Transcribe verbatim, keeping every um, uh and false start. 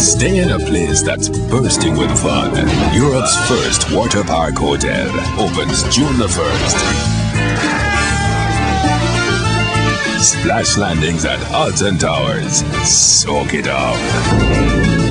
Stay in a place that's bursting with fun. Europe's first water park hotel opens June the first. Splash Landings at Alton Towers. Soak it up.